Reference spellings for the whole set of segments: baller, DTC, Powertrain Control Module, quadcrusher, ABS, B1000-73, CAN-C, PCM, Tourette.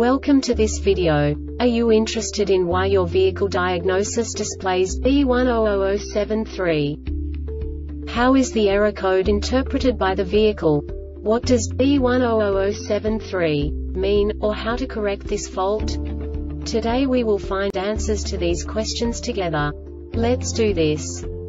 Welcome to this video. Are you interested in why your vehicle diagnosis displays B1000-73? How is the error code interpreted by the vehicle? What does B1000-73 mean, or how to correct this fault? Today we will find answers to these questions together. Let's do this.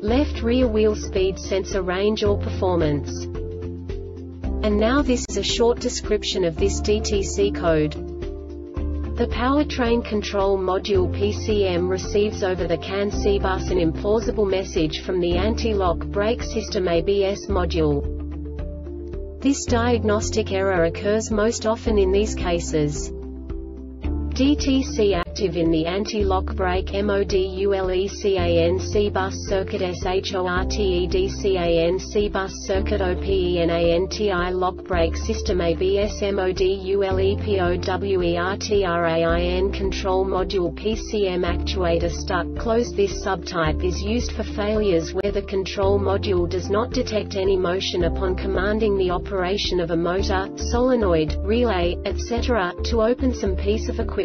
left rear wheel speed sensor range or performance. And now this is a short description of this DTC code. The Powertrain Control Module PCM receives over the CAN-C bus an implausible message from the anti-lock brake system ABS module. This diagnostic error occurs most often in these cases. DTC active in the anti-lock brake module CAN-C bus circuit shorted CAN-C bus circuit OPENANTI lock brake system ABS module POWERTRAIN control module PCM actuator stuck closed. This subtype is used for failures where the control module does not detect any motion upon commanding the operation of a motor, solenoid, relay, etc. to open some piece of equipment.